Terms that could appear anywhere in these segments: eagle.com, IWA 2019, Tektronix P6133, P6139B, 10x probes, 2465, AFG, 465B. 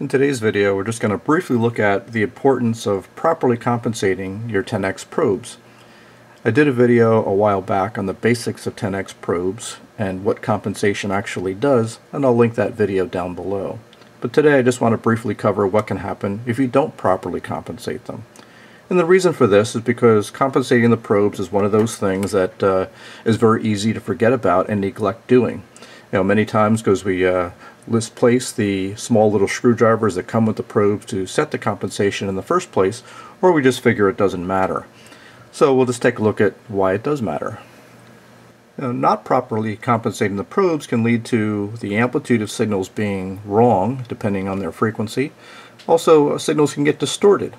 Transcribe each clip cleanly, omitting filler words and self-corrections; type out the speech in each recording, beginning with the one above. In today's video, we're just going to briefly look at the importance of properly compensating your 10x probes. I did a video a while back on the basics of 10x probes and what compensation actually does, and I'll link that video down below. But today I just want to briefly cover what can happen if you don't properly compensate them. And the reason for this is because compensating the probes is one of those things that is very easy to forget about and neglect doing. You know, many times because we misplace the small little screwdrivers that come with the probes to set the compensation in the first place, or we just figure it doesn't matter. So we'll just take a look at why it does matter. Now, not properly compensating the probes can lead to the amplitude of signals being wrong depending on their frequency. Also, signals can get distorted.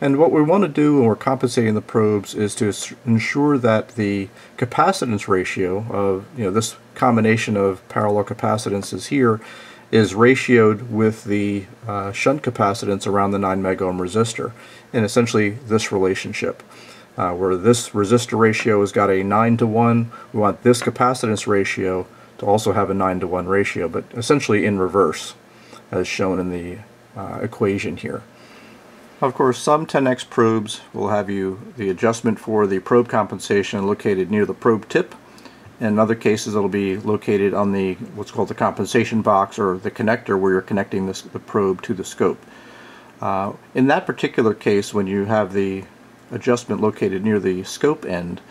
And what we want to do when we're compensating the probes is to ensure that the capacitance ratio of, you know, this combination of parallel capacitances here is ratioed with the shunt capacitance around the 9 mega ohm resistor, and essentially this relationship. Where this resistor ratio has got a 9 to 1, we want this capacitance ratio to also have a 9 to 1 ratio, but essentially in reverse, as shown in the equation here. Of course, some 10x probes will have the adjustment for the probe compensation located near the probe tip. In other cases, it'll be located on the what's called the compensation box, or the connector where you're connecting the probe to the scope. In that particular case, when you have the adjustment located near the scope end,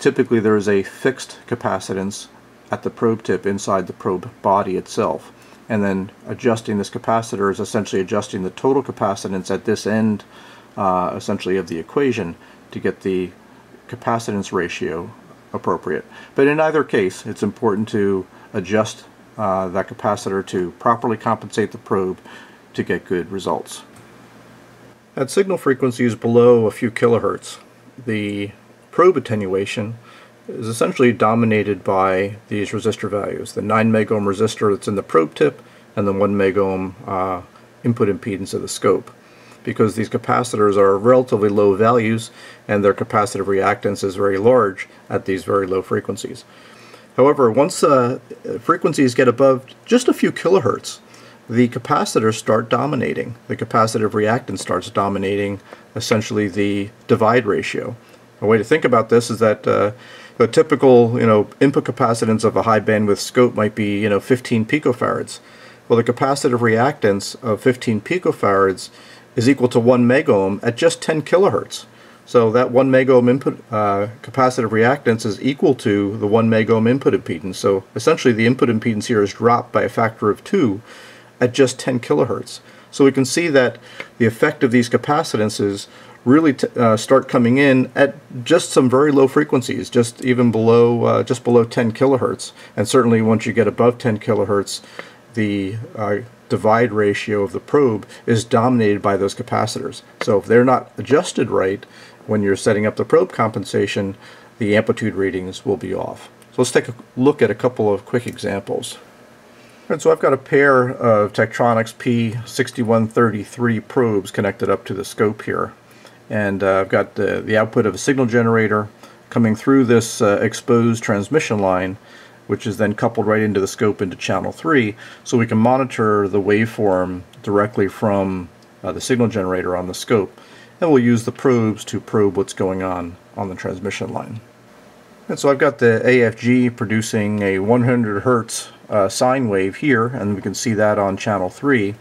typically there is a fixed capacitance at the probe tip inside the probe body itself. And then adjusting this capacitor is essentially adjusting the total capacitance at this end, essentially, of the equation to get the capacitance ratio appropriate. But in either case, it's important to adjust that capacitor to properly compensate the probe to get good results. At signal frequencies below a few kilohertz, the probe attenuation is essentially dominated by these resistor values. The 9 mega ohm resistor that's in the probe tip and the 1 mega ohm input impedance of the scope. Because these capacitors are relatively low values and their capacitive reactance is very large at these very low frequencies. However, once frequencies get above just a few kilohertz, the capacitors start dominating. The capacitive reactance starts dominating essentially the divide ratio. A way to think about this is that the typical, you know, input capacitance of a high bandwidth scope might be, you know, 15 picofarads. Well, the capacitive reactance of 15 picofarads is equal to 1 mega ohm at just 10 kilohertz. So that 1 mega ohm input capacitive reactance is equal to the 1 mega ohm input impedance. So essentially, the input impedance here is dropped by a factor of 2 at just 10 kilohertz. So we can see that the effect of these capacitances really start coming in at just some very low frequencies, just even below, just below 10 kilohertz. And certainly once you get above 10 kilohertz, the divide ratio of the probe is dominated by those capacitors. So if they're not adjusted right when you're setting up the probe compensation, the amplitude readings will be off. So let's take a look at a couple of quick examples. Alright, so I've got a pair of Tektronix P6133 probes connected up to the scope here. And I've got the output of a signal generator coming through this exposed transmission line, which is then coupled right into the scope into channel 3, so we can monitor the waveform directly from the signal generator on the scope, and we'll use the probes to probe what's going on the transmission line. And so I've got the AFG producing a 100 Hz sine wave here, and we can see that on channel 3.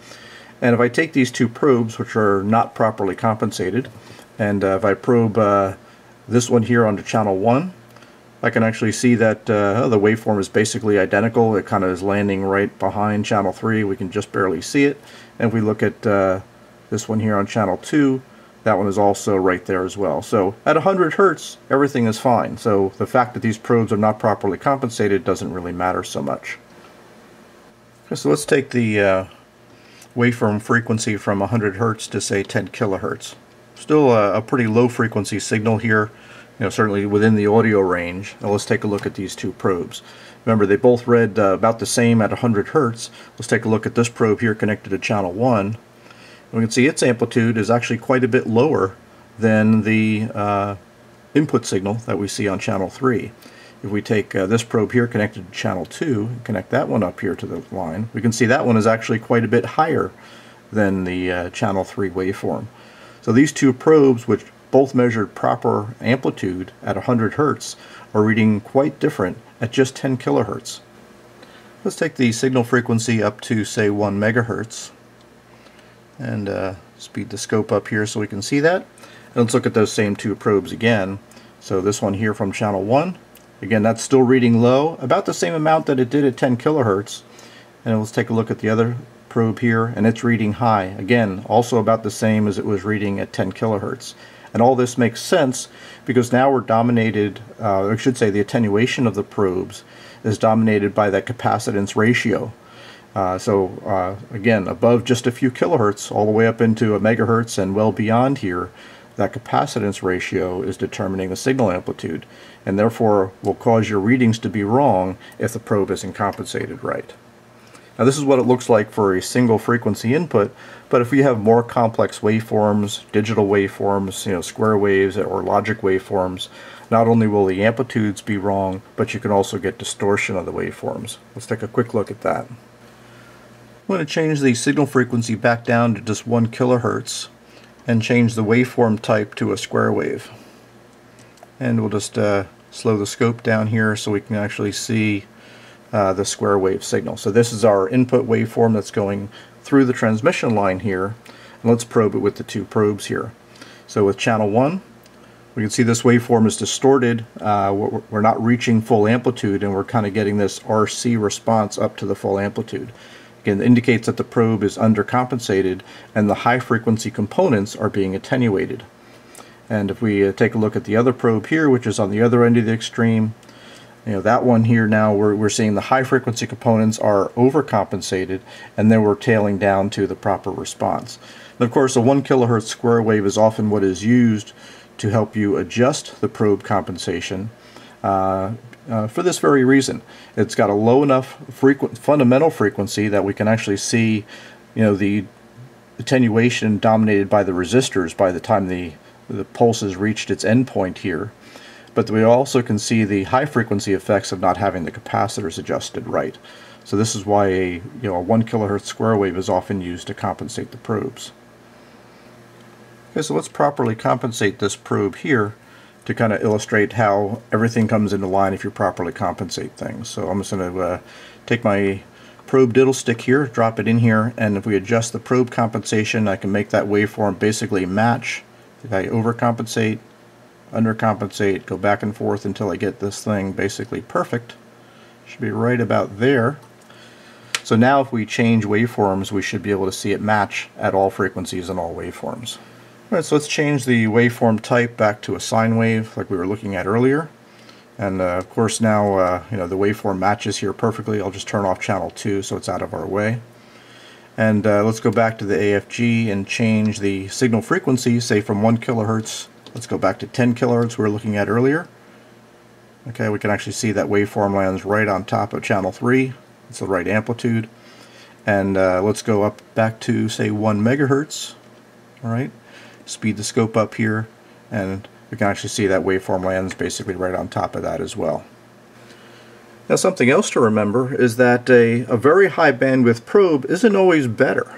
And if I take these two probes, which are not properly compensated, and if I probe this one here onto channel 1, I can actually see that the waveform is basically identical. It kind of is landing right behind channel 3. We can just barely see it. And if we look at this one here on channel 2, that one is also right there as well. So at 100 Hz, everything is fine. So the fact that these probes are not properly compensated doesn't really matter so much. Okay, so let's take the waveform frequency from 100 Hz to say 10 kilohertz. Still a pretty low frequency signal here, you know, certainly within the audio range. Now let's take a look at these two probes. Remember, they both read about the same at 100 Hz. Let's take a look at this probe here connected to channel 1. And we can see its amplitude is actually quite a bit lower than the input signal that we see on channel 3. If we take this probe here connected to channel 2 and connect that one up here to the line, we can see that one is actually quite a bit higher than the channel 3 waveform. So these two probes, which both measured proper amplitude at 100 Hz, are reading quite different at just 10 kHz. Let's take the signal frequency up to, say, 1 MHz and speed the scope up here so we can see that. And let's look at those same two probes again. So this one here from channel 1, again, that's still reading low, about the same amount that it did at 10 kHz. And let's take a look at the other probe here, and it's reading high, again, also about the same as it was reading at 10 kHz. And all this makes sense because now we're dominated, or I should say the attenuation of the probes is dominated by that capacitance ratio. Again, above just a few kilohertz, all the way up into a megahertz and well beyond here, that capacitance ratio is determining the signal amplitude, and therefore will cause your readings to be wrong if the probe isn't compensated right. Now this is what it looks like for a single frequency input, but if we have more complex waveforms, digital waveforms, you know, square waves or logic waveforms, not only will the amplitudes be wrong, but you can also get distortion of the waveforms. Let's take a quick look at that. I'm going to change the signal frequency back down to just 1 kilohertz and change the waveform type to a square wave. And we'll just slow the scope down here so we can actually see the square wave signal. So this is our input waveform that's going through the transmission line here, and let's probe it with the two probes here. So with channel 1, we can see this waveform is distorted. We're not reaching full amplitude, and we're kind of getting this RC response up to the full amplitude. Again, it indicates that the probe is undercompensated and the high frequency components are being attenuated. And if we take a look at the other probe here, which is on the other end of the extreme, you know, that one here now we're seeing the high frequency components are overcompensated, and then we're tailing down to the proper response. And of course, a 1 kilohertz square wave is often what is used to help you adjust the probe compensation for this very reason. It's got a low enough fundamental frequency that we can actually see, you know, the attenuation dominated by the resistors by the time the pulse has reached its endpoint here. But we also can see the high frequency effects of not having the capacitors adjusted right. So this is why a 1 kilohertz square wave is often used to compensate the probes. Okay, so let's properly compensate this probe here to kind of illustrate how everything comes into line if you properly compensate things. So I'm just going to take my probe diddle stick here, drop it in here, and if we adjust the probe compensation, I can make that waveform basically match. If I overcompensate, undercompensate, go back and forth until I get this thing basically perfect. Should be right about there. So now if we change waveforms, we should be able to see it match at all frequencies and all waveforms. Alright, so let's change the waveform type back to a sine wave like we were looking at earlier. And of course now the waveform matches here perfectly. I'll just turn off channel 2 so it's out of our way. And let's go back to the AFG and change the signal frequency, say from 1 kilohertz. Let's go back to 10 kilohertz we were looking at earlier. Okay, we can actually see that waveform lands right on top of channel 3. It's the right amplitude. And let's go up back to, say, 1 megahertz. All right, speed the scope up here, and we can actually see that waveform lands basically right on top of that as well. Now, something else to remember is that a very high bandwidth probe isn't always better.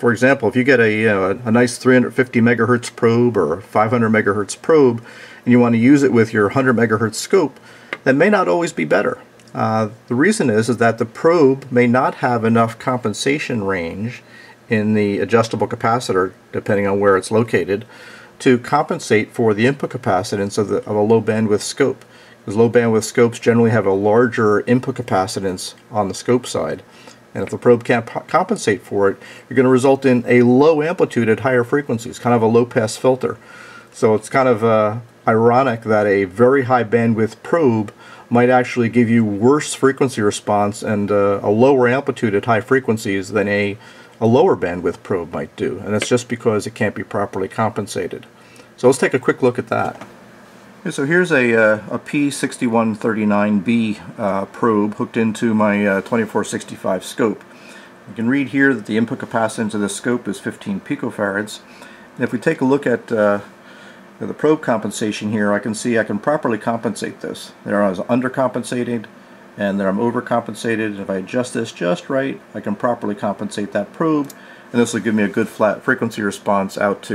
For example, if you get a nice 350 megahertz probe or 500 megahertz probe and you want to use it with your 100 megahertz scope, that may not always be better. The reason is that the probe may not have enough compensation range in the adjustable capacitor, depending on where it's located, to compensate for the input capacitance of a low bandwidth scope. Because low bandwidth scopes generally have a larger input capacitance on the scope side. And if the probe can't compensate for it, you're going to result in a low amplitude at higher frequencies, kind of a low-pass filter. So it's kind of ironic that a very high bandwidth probe might actually give you worse frequency response and a lower amplitude at high frequencies than a lower bandwidth probe might do. And that's just because it can't be properly compensated. So let's take a quick look at that. Okay, so here's a P6139B probe hooked into my 2465 scope. You can read here that the input capacitance of this scope is 15 picofarads. And if we take a look at the probe compensation here, I can see I can properly compensate this. There I was undercompensated, and there I'm overcompensated. If I adjust this just right, I can properly compensate that probe, and this will give me a good flat frequency response out to,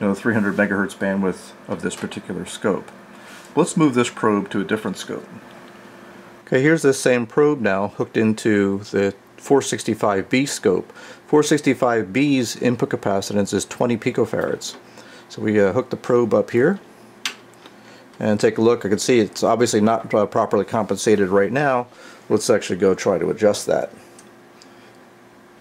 you know, 300 megahertz bandwidth of this particular scope. Let's move this probe to a different scope. Okay, here's this same probe now hooked into the 465B scope. 465B's input capacitance is 20 picofarads. So we hook the probe up here and take a look. I can see it's obviously not properly compensated right now. Let's actually go try to adjust that.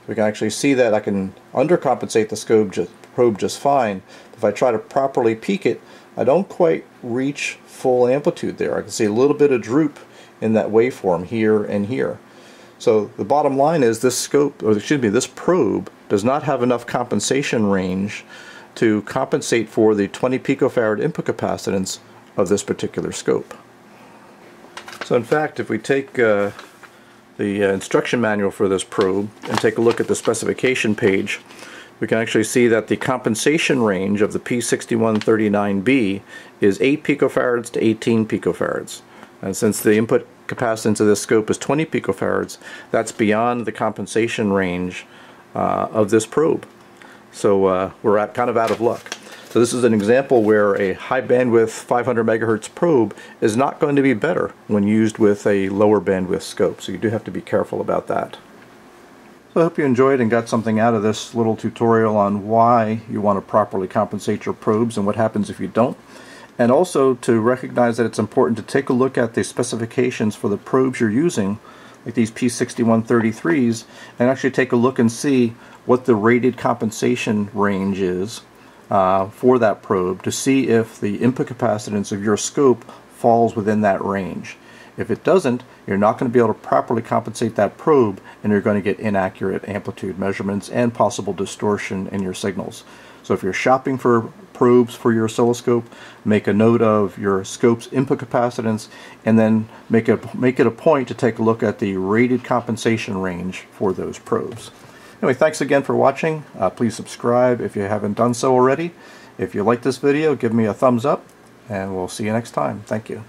We can actually see that I can undercompensate the probe just fine. If I try to properly peak it, I don't quite reach full amplitude there. I can see a little bit of droop in that waveform here and here. So the bottom line is this scope, or excuse me, this probe does not have enough compensation range to compensate for the 20 picofarad input capacitance of this particular scope. So in fact, if we take the instruction manual for this probe and take a look at the specification page, we can actually see that the compensation range of the P6139B is 8 picofarads to 18 picofarads. And since the input capacitance of this scope is 20 picofarads, that's beyond the compensation range of this probe. So we're kind of out of luck. So this is an example where a high bandwidth 500 megahertz probe is not going to be better when used with a lower bandwidth scope. So you do have to be careful about that. So I hope you enjoyed and got something out of this little tutorial on why you want to properly compensate your probes and what happens if you don't. And also to recognize that it's important to take a look at the specifications for the probes you're using, like these P6133s, and actually take a look and see what the rated compensation range is for that probe to see if the input capacitance of your scope falls within that range. If it doesn't, you're not going to be able to properly compensate that probe, and you're going to get inaccurate amplitude measurements and possible distortion in your signals. So if you're shopping for probes for your oscilloscope, make a note of your scope's input capacitance, and then make it a point to take a look at the rated compensation range for those probes. Anyway, thanks again for watching. Please subscribe if you haven't done so already. If you like this video, give me a thumbs up, and we'll see you next time. Thank you.